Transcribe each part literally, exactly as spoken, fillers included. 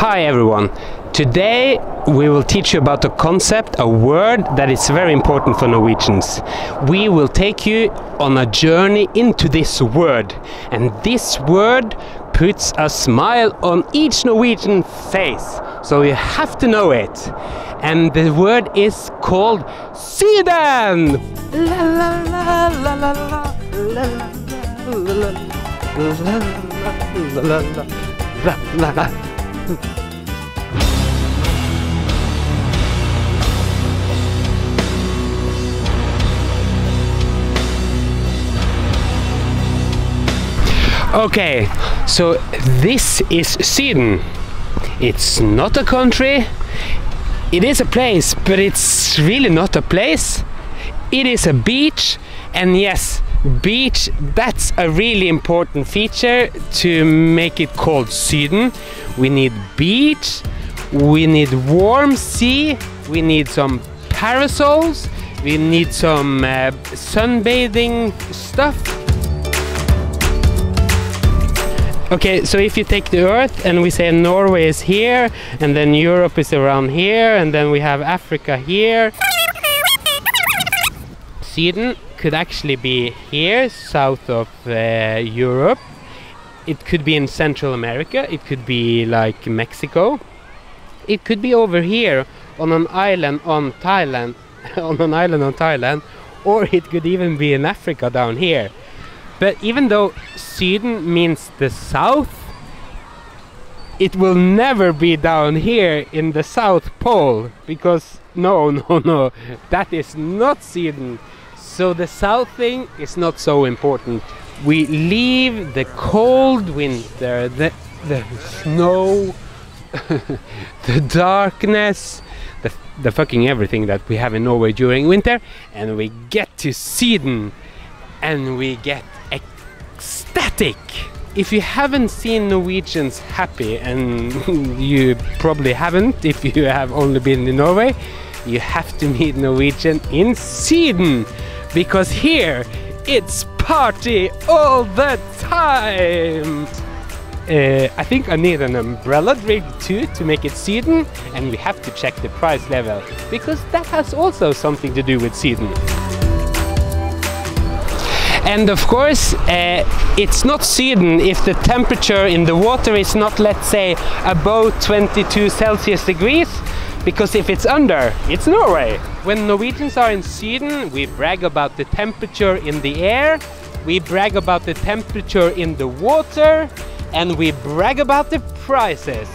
Hi everyone! Today we will teach you about a concept, a word that is very important for Norwegians. We will take you on a journey into this word, and this word puts a smile on each Norwegian face, so you have to know it. And the word is called Syden! La la la la la la la la la la la la la. Okay, so this is Syden. It's not a country, it is a place, but it's really not a place. It is a beach, and yes, beach, that's a really important feature to make it called Syden. We need beach, we need warm sea, we need some parasols, we need some uh, sunbathing stuff. Okay, so if you take the earth and we say Norway is here, and then Europe is around here, and then we have Africa here. Syden could actually be here, south of uh, Europe. It could be in Central America, it could be like Mexico. It could be over here on an island on Thailand, on an island on Thailand, or it could even be in Africa down here. But even though Syden means the south, it will never be down here in the South Pole, because no, no, no, that is not Syden. So the south thing is not so important. We leave the cold winter, the, the snow, the darkness, the, the fucking everything that we have in Norway during winter, and we get to Syden, and we get ecstatic. If you haven't seen Norwegians happy, and you probably haven't if you have only been in Norway, you have to meet Norwegian in Syden. Because here, it's party all the time! Uh, I think I need an umbrella drink too to make it Syden, and we have to check the price level, because that has also something to do with Syden. And of course, uh, it's not Syden if the temperature in the water is not, let's say, above twenty-two Celsius degrees. Because if it's under, it's Norway. When Norwegians are in Syden, we brag about the temperature in the air, we brag about the temperature in the water, and we brag about the prices.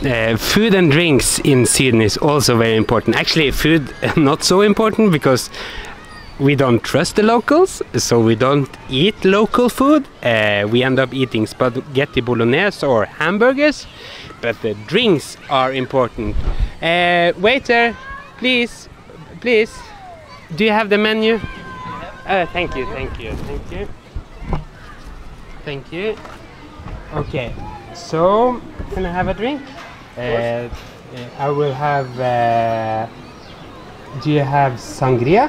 Uh, food and drinks in Syden is also very important. Actually, food not so important, because we don't trust the locals, so we don't eat local food. Uh, we end up eating spaghetti bolognese or hamburgers, but the drinks are important. Uh, waiter, please, please, do you have the menu? Uh, thank you, thank you, thank you. Thank you. Okay, so can I have a drink? Uh, I will have. Uh, do you have sangria?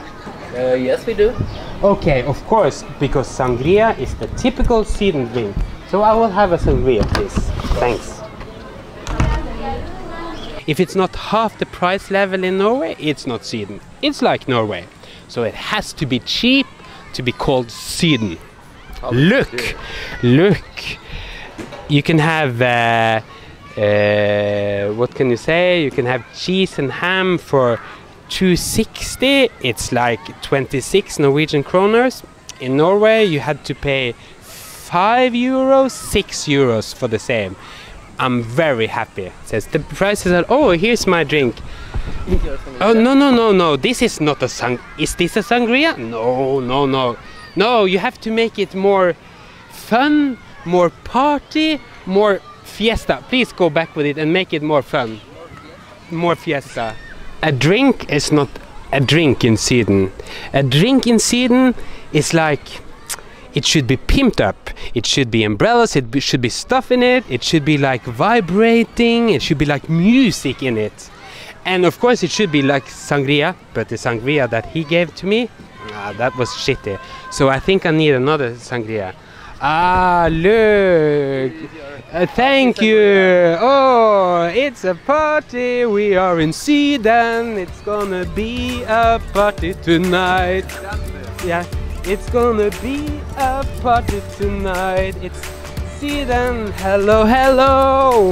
Uh, yes, we do. Okay, of course, because sangria is the typical Syden drink. So I will have a sangria, please. Thanks. If it's not half the price level in Norway, it's not Syden. It's like Norway. So it has to be cheap to be called Syden. Look, look. You can have. Uh, Uh, what can you say? You can have cheese and ham for two sixty. It's like twenty-six Norwegian kroners. In Norway, you had to pay five euros, six euros for the same. I'm very happy. It says the prices are. Oh, here's my drink. Oh no no no no! This is not a sang. Is this a sangria? No no no no! You have to make it more fun, more party, more. Fiesta, please go back with it and make it more fun. More fiesta. A drink is not a drink in Syden. A drink in Syden is like, it should be pimped up. It should be umbrellas, it be, should be stuff in it, it should be like vibrating, it should be like music in it. And of course it should be like sangria, but the sangria that he gave to me, ah, that was shitty. So I think I need another sangria. Ah, look! Uh, thank you! Oh, it's a party! We are in Syden! It's gonna be a party tonight! Yeah, it's gonna be a party tonight! It's Syden! Hello, hello!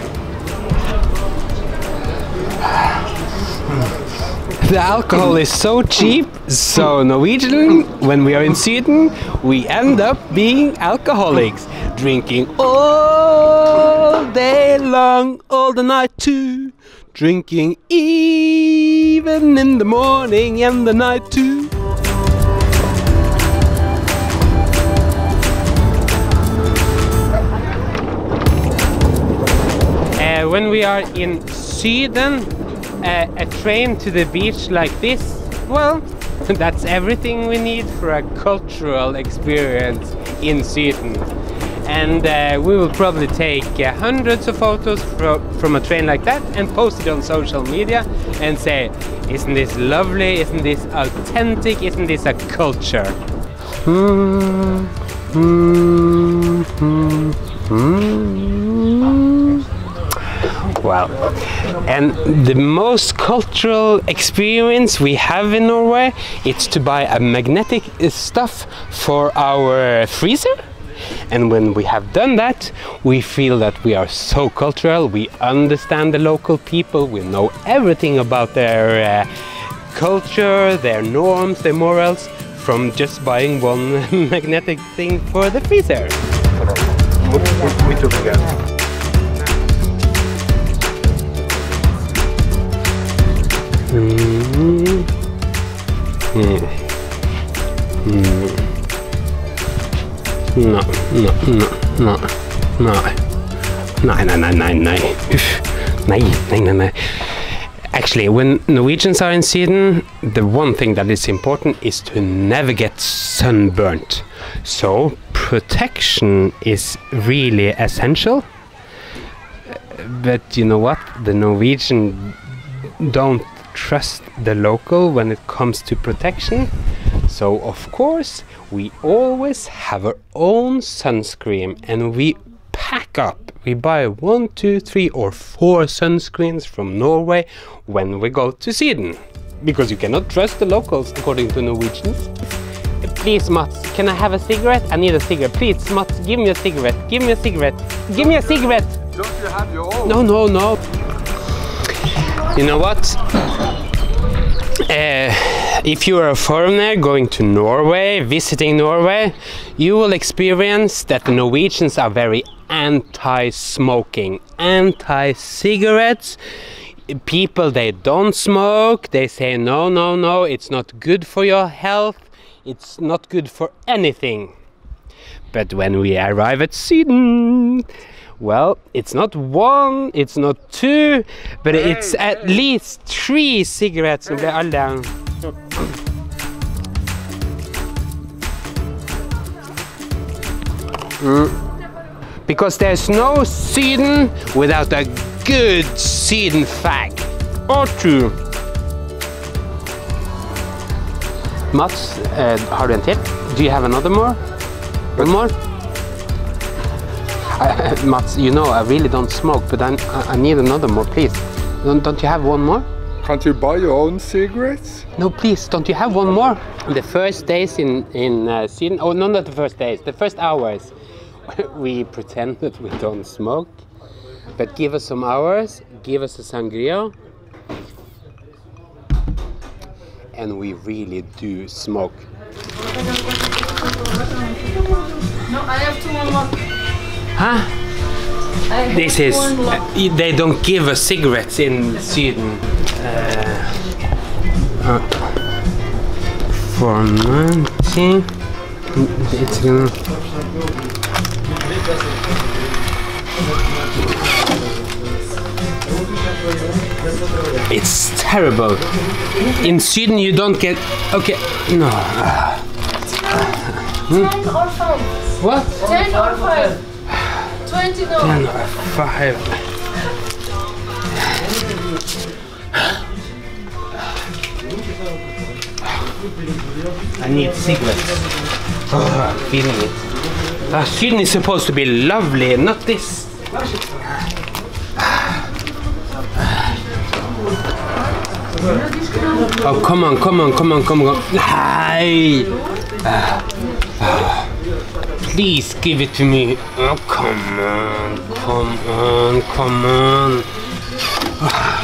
The alcohol is so cheap, so Norwegian, when we are in Sweden, we end up being alcoholics, drinking all day long, all the night too, drinking even in the morning and the night too. Uh, when we are in Sweden, Uh, a train to the beach like this, well, that's everything we need for a cultural experience in Syden. And uh, we will probably take uh, hundreds of photos fro from a train like that and post it on social media and say, isn't this lovely, isn't this authentic, isn't this a culture? Mm, mm, mm, mm. Well, and the most cultural experience we have in Norway, it's to buy a magnetic stuff for our freezer. And when we have done that, we feel that we are so cultural, we understand the local people, we know everything about their uh, culture, their norms, their morals, from just buying one magnetic thing for the freezer. We took again. Mm. Mm. Mm. No, no, no, no, no, no, no, no, no, no, no, no, no, no. Actually, when Norwegians are in Sweden, the one thing that is important is to never get sunburnt. So protection is really essential. But you know what? The Norwegian don't trust the local when it comes to protection, so of course we always have our own sunscreen, and we pack up, we buy one two three or four sunscreens from Norway when we go to Sweden, because you cannot trust the locals according to Norwegians. Please, Mats, can I have a cigarette? I need a cigarette. Please, Mats, give me a cigarette, give me a cigarette, give me a cigarette. Don't you have your own? No, no, no. You know what? Uh, if you are a foreigner going to Norway, visiting Norway, you will experience that the Norwegians are very anti-smoking, anti-cigarettes. People, they don't smoke, they say no, no, no, it's not good for your health, it's not good for anything. But when we arrive at Syden, well, it's not one, it's not two, but hey, it's hey. at least three cigarettes and they're all down. Mm. Because there's no Syden without a good Syden fact or two. Mats, uh, har du en tip? Do you have another more? One more? Uh, Mats, you know, I really don't smoke, but I, I need another more, please. Don't, don't you have one more? Can't you buy your own cigarettes? No, please, don't you have one more? The first days in, in uh, Syden, oh, no, not the first days, the first hours, we pretend that we don't smoke, but give us some hours, give us a sangria, and we really do smoke. No, I have two more. Huh? This is... Uh, they don't give us cigarettes in Sweden. Uh, uh, for ninety... It's gonna... It's terrible. In Sweden you don't get... Okay, no. Uh, uh, ten hmm? or five? What? ten or five? twenty no. ten or five. I need cigarettes. Oh, I'm feeling it. Uh, Syden is supposed to be lovely, not this. Oh, come on, come on, come on, come on. Hi. Uh, uh, please give it to me. Oh, come on, come on, come on. Uh,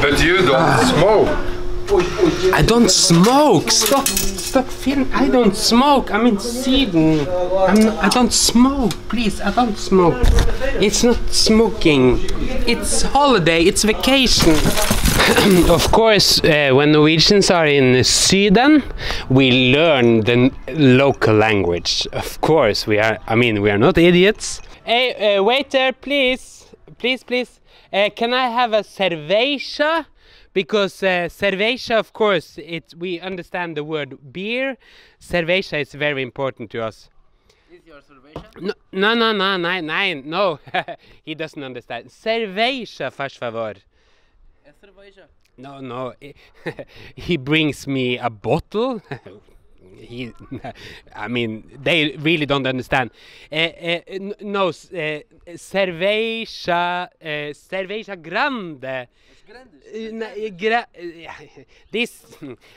But you don't uh, smoke. I don't smoke. Stop, stop, Finn. I don't smoke. I'm in Syden. I'm, I don't smoke. Please, I don't smoke. It's not smoking. It's holiday. It's vacation. Of course, uh, when Norwegians are in Syden, we learn the local language. Of course, we are. I mean, we are not idiots. Hey, uh, waiter, please, please, please. Uh, can I have a cerveza? Because uh, cerveza, of course, it, we understand the word beer. Cerveza is very important to us. Is your cerveza? No, no, no, no, no, no. no. He doesn't understand. Cerveza, faz favor. A cerveza? No, no. He brings me a bottle. he, I mean, they really don't understand. Uh, uh, no, uh, cerveza, uh, cerveza grande. This,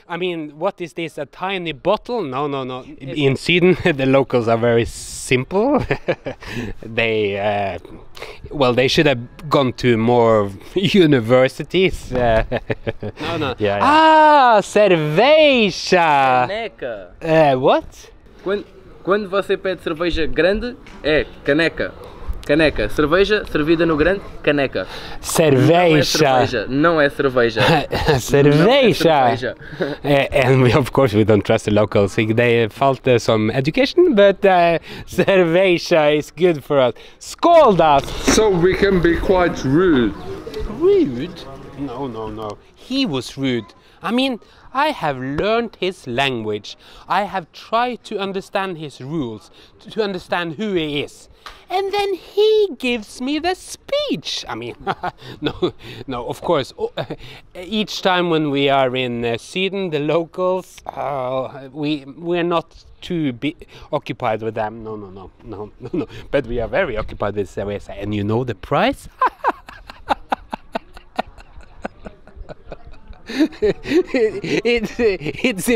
I mean, what is this? A tiny bottle? No, no, no. In Syden, the locals are very simple. They, uh, well, they should have gone to more universities. no, no. Yeah, yeah. Ah, cerveja. Caneca. Uh, what? Quando, quando você pede cerveja grande, é caneca. Caneca, cerveja servida no grande, caneca. Cerveja. Não é cerveja. Cerveja. And we, of course, we don't trust the locals. They felt uh, some education, but uh, cerveja is good for us. Scold us. So we can be quite rude. Rude? No, no, no. He was rude. I mean, I have learned his language. I have tried to understand his rules, to understand who he is. And then he gives me the speech. I mean, no, no, of course. Oh, uh, each time when we are in uh, Syden, the locals, uh, we we're not too be occupied with them. No, no, no, no, no, no. But we are very occupied with cerveza. And you know the price? it, it's, it's,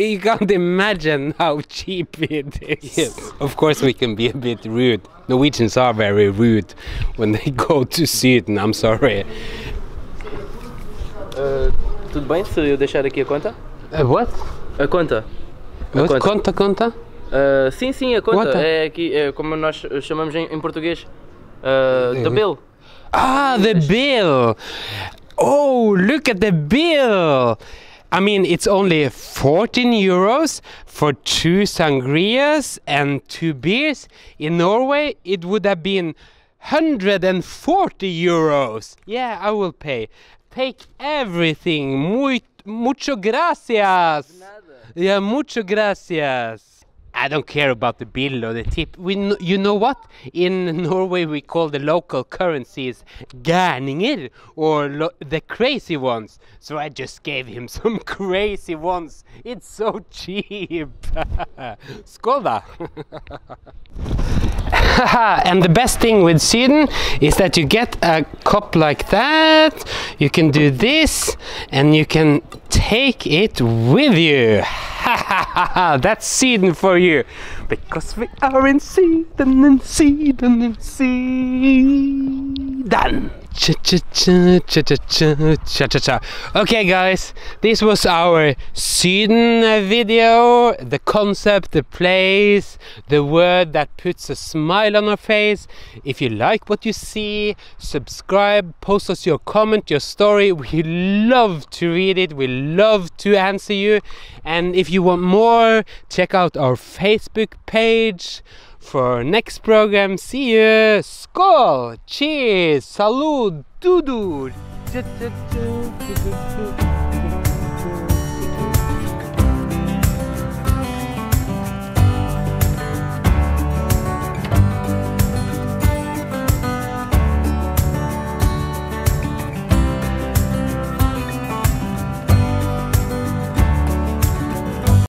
you can't imagine how cheap it is. Yes. Of course we can be a bit rude. Norwegians are very rude when they go to Syden, I'm sorry. Uh, tudo bem se eu deixar aqui a conta? Uh, what? A conta. A what? Conta, conta? conta? Uh, sim, sim, a conta. What? É aqui, é como nós chamamos em, em português. Uh, the bill. Ah, the bill! Oh, look at the bill! I mean, it's only fourteen euros for two sangrias and two beers. In Norway, it would have been one hundred forty euros. Yeah, I will pay. Take everything. Muy, mucho gracias. Yeah, mucho gracias. I don't care about the bill or the tip. We, kn you know what? In Norway we call the local currencies gærninger, or lo the crazy ones. So I just gave him some crazy ones. It's so cheap. Skoda. And the best thing with Syden is that you get a cup like that. You can do this and you can take it with you. That's Syden for you, because we are in Syden, in Syden, in Syden. Cha cha cha cha cha cha cha cha. Okay, guys, this was our Syden video. The concept, the place, the word that puts a smile on our face. If you like what you see, subscribe, post us your comment, your story. We love to read it. We love to answer you. And if you want more, check out our Facebook page. for next program. See you. Skol, cheers, salud, dudu.